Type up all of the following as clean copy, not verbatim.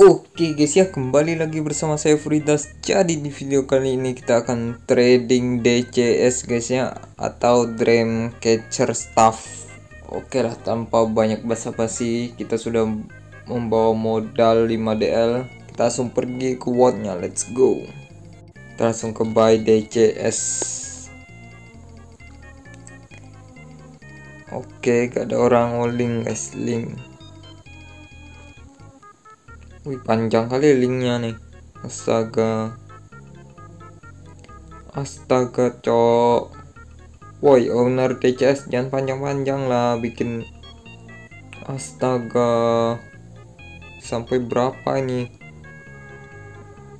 Oke guys ya, kembali lagi bersama saya Frida. Jadi di video kali ini kita akan trading DCS guys ya, atau Dream Catcher Staff. Oke lah, tanpa banyak basa-basi kita sudah membawa modal 5 DL. Kita langsung pergi ke wordnya, let's go. Kita langsung ke buy DCS. Oke, gak ada orang holding guys, link. Wih, panjang kali linknya nih. Astaga, astaga cok. Woi, owner DCS jangan panjang-panjang lah, bikin. Astaga, sampai berapa ini?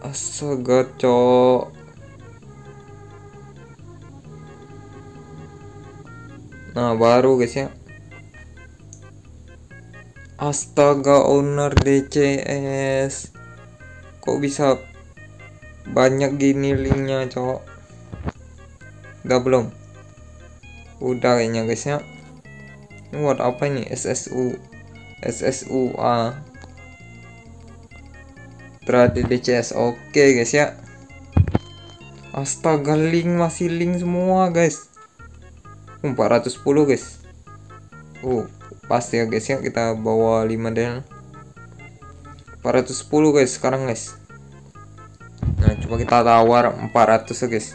Astaga cok. Nah baru guys ya. Astaga, owner DCS kok bisa banyak gini linknya cowok. Udah belum? Udah kayaknya guys ya. Ini buat apa ini? SSUA berarti DCS. Oke guys ya. Astaga, link masih link semua guys. 410 guys. Pas ya guys ya, kita bawa 5 DL. 410 guys sekarang guys. Nah coba kita tawar 400 ya guys.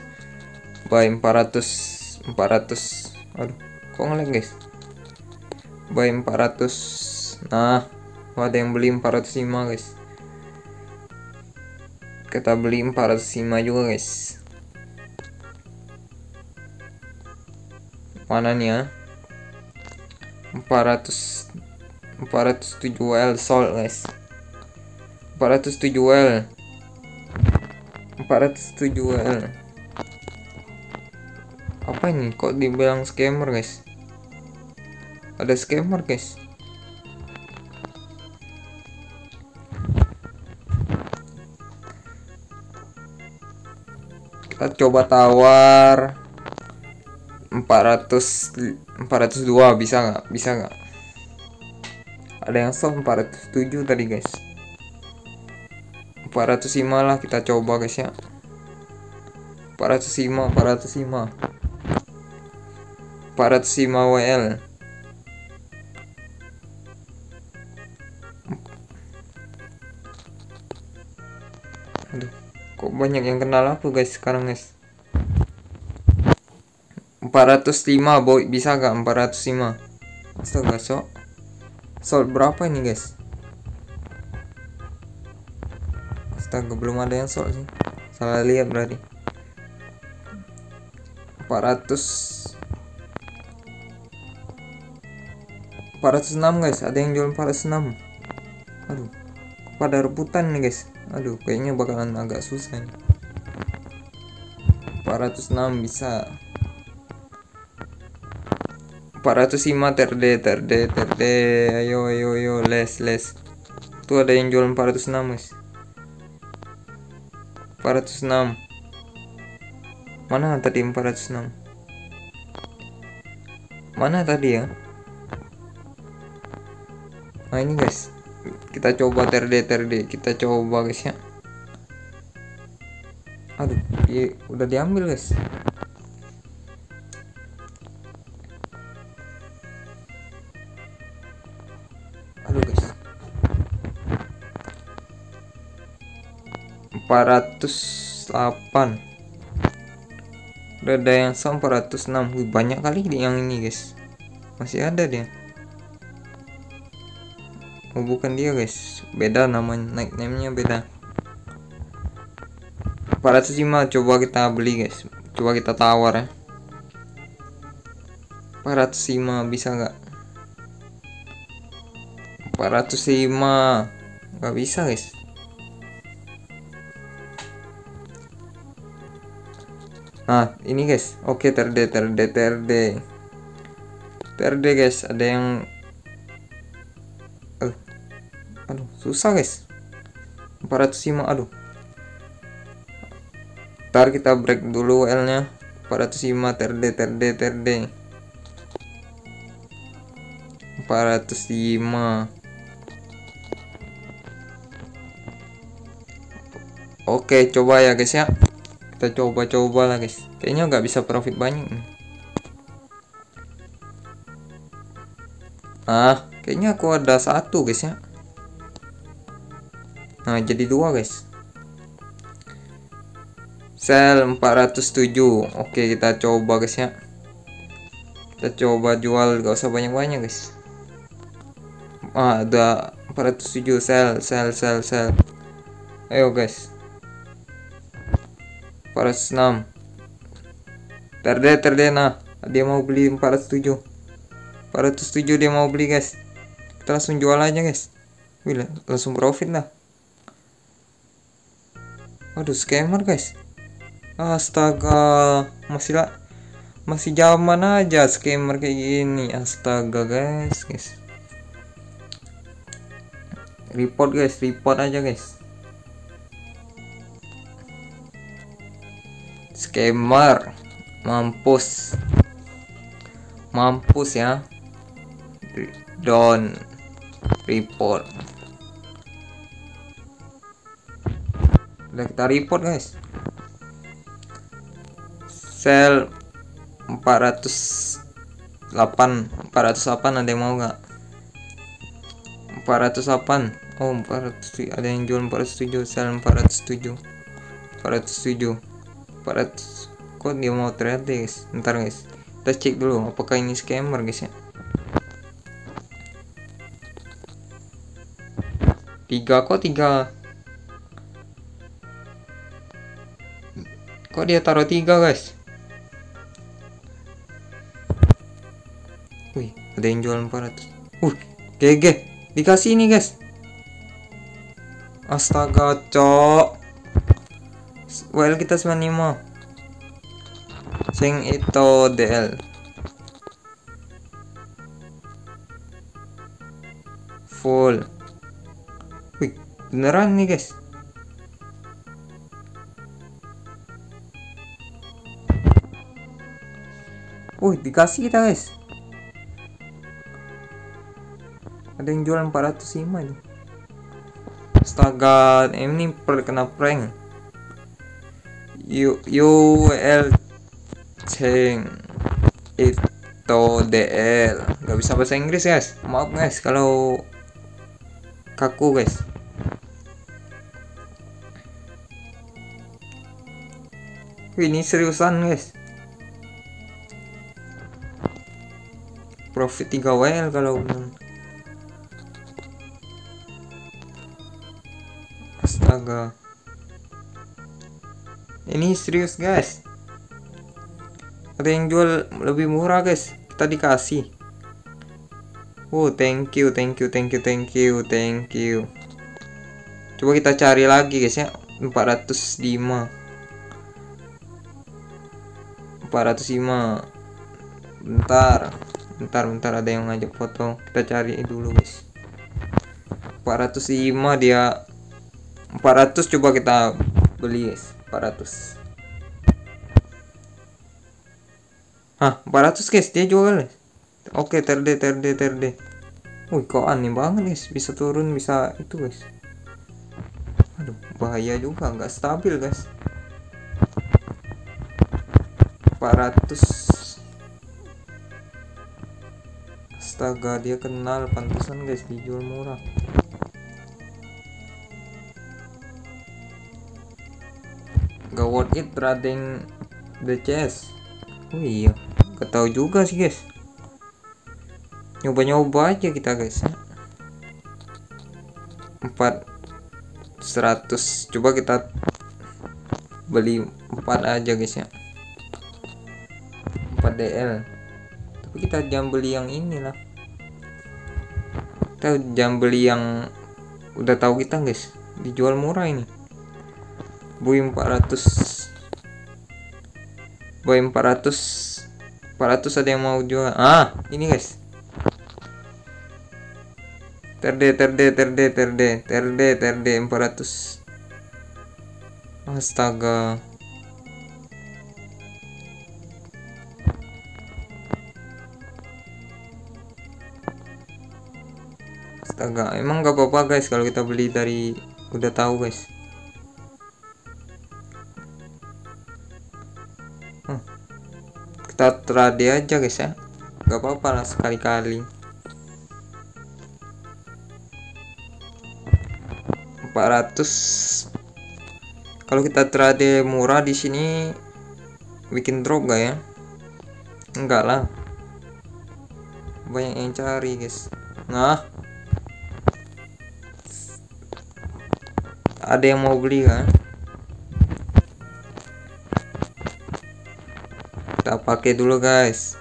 Buy 400. Aduh kok ngelag guys. Buy 400. Nah ada yang beli 405 guys. Kita beli 405 juga guys. Mana nih ya, 407L sold guys. 407L. Apa ini, kok dibilang scammer guys? Ada scammer guys. Kita coba tawar 402, bisa nggak? Bisa nggak? Ada yang sold 407 tadi guys. 405 lah kita coba guys ya. 405 WL. Kok banyak yang kenal aku guys sekarang guys. 405 boy, bisa gak 405? Astaga sok. Sold berapa ini guys? Astaga, belum ada yang sold sih. Salah lihat berarti. 406 guys, ada yang jual 406. Aduh, pada rebutan nih guys. Aduh, kayaknya bakalan agak susah nih. 406 bisa. 405 terde. Ayo les. Tuh ada yang jual 406 guys. 406. Mana tadi 406? Mana tadi ya? Nah ini guys, kita coba terde. Kita coba guys ya. Aduh, iya, udah diambil guys. Aduh guys, 408. Udah ada yang sold 406. Wih, banyak kali yang ini guys. Masih ada dia. Oh bukan dia guys. Beda namanya, nickname-nya beda. 405 coba kita beli guys. Coba kita tawar ya. 405 bisa nggak? 405 nggak bisa guys. Nah ini guys, oke terde guys, ada yang aduh susah guys. 405, aduh. Ntar kita break dulu WL nya. 405 terde. 405 Oke, coba ya guys ya. Kita coba-coba lah guys. Kayaknya nggak bisa profit banyak. Ah, kayaknya aku ada satu guys ya. Nah, jadi dua guys. Sell 407. Oke, kita coba guys ya. Kita coba jual, gak usah banyak-banyak guys. Ah, ada 407. Sell. Ayo guys, 406. Terde. Nah, dia mau beli 407. 407 dia mau beli guys. Kita langsung jual aja guys. Wih, langsung profit lah. Waduh, scammer guys. Astaga, masih zaman aja scammer kayak gini. Astaga guys. Report aja guys. Scammer, mampus ya. Down, report. Udah, kita report guys. Sell 408. Ada yang mau nggak? 408. Oh, 400. Ada yang jual 407. Sell 407. 400. Kok dia mau trade guys? Ntar guys, kita cek dulu apakah ini scammer guys ya. 3 kok dia taruh 3 guys. Wih, ada yang jual 400. GG. Dikasih ini guys. Astaga, cok. Well, kita 95. Sing itu DL. Full. Wih, beneran nih guys. Wih, dikasih kita guys. Ada yang jual 405 nih. Astaga, ini kena prank. UL Ceng itu DL. Gak bisa bahasa Inggris guys. Maaf guys kalau kaku guys. Ini seriusan guys. Profit 3 WL kalau bener. Astaga, ini serius guys. Ada yang jual lebih murah guys. Kita dikasih. Oh, thank you. Coba kita cari lagi guys ya. 405. Bentar, ada yang ngajak foto. Kita cari dulu guys. 405 dia. 400 coba kita beli guys. 400. Hah, 400 guys dia jual guys. Oke, terde. Wih, kok aneh banget guys. Bisa turun bisa itu guys. Aduh, bahaya juga, nggak stabil guys. 400. Astaga, dia kenal pantesan guys dijual murah. Gak worth it trading DCS. Oh iya, ketau juga sih guys. Nyoba-nyoba aja kita guys. 400. Coba kita beli 4 aja guys ya. 4 DL. Tapi kita jangan beli yang inilah. Kita jangan beli yang udah tahu kita guys. Dijual murah ini. Boy 400 ada yang mau jual. Ah, ini guys. Terde 400. Astaga. Astaga, emang gak apa-apa guys kalau kita beli dari udah tahu guys. kita trade aja guys ya, nggak apa-apa lah sekali-kali. 400 kalau kita trade murah di sini bikin drop gak ya? Enggak lah, banyak yang cari guys. Nah, ada yang mau beli kan? Kita pakai dulu guys.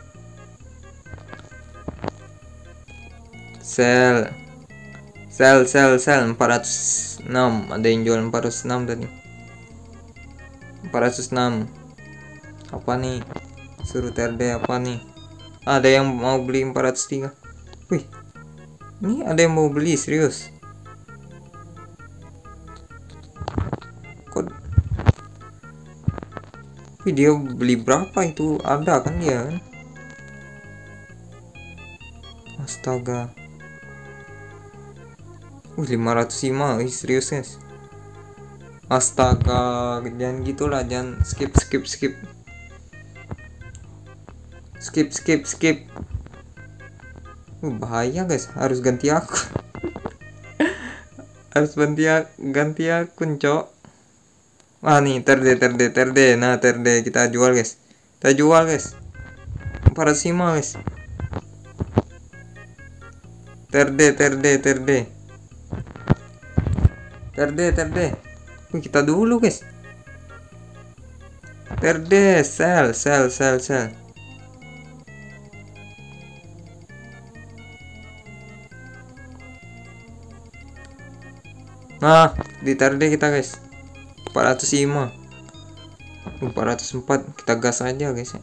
Sell 406, ada yang jual 406 tadi. 406 apa nih? Suruh TRD apa nih? Ada yang mau beli 403. Wih, ini ada yang mau beli serius. Kok? Wih, dia beli berapa itu? Ada kan dia kan? Astaga. Wih, 505 serius guys. Astaga, jangan gitulah, jangan skip. Bahaya guys, harus ganti akun. Harus ganti akun cok. Wah nih, terde. Nah, terde kita jual guys. 405 guys. Terde. Kita dulu guys. Terde, sell. Nah, di terde kita guys. 405. 404 kita gas aja guys ya.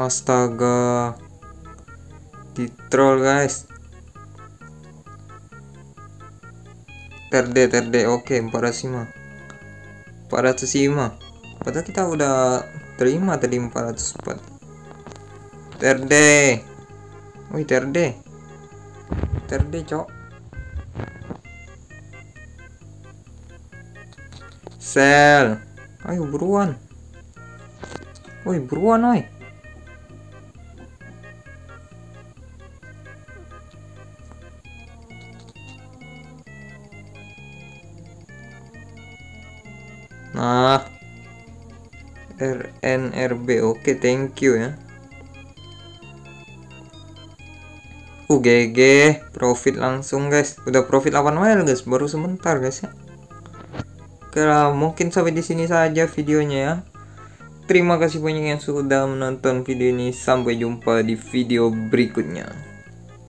Astaga. Di troll guys. Terde, oke, 405. Padahal kita udah terima tadi 404. Terde, wih terde cok. Sel, ayo buruan, woi buruan oi. Nah, RNRB, oke, thank you ya. GG, profit langsung guys. Udah profit 8 mile guys, baru sebentar guys ya. Oke lah, mungkin sampai di sini saja videonya ya. Terima kasih banyak yang sudah menonton video ini. Sampai jumpa di video berikutnya.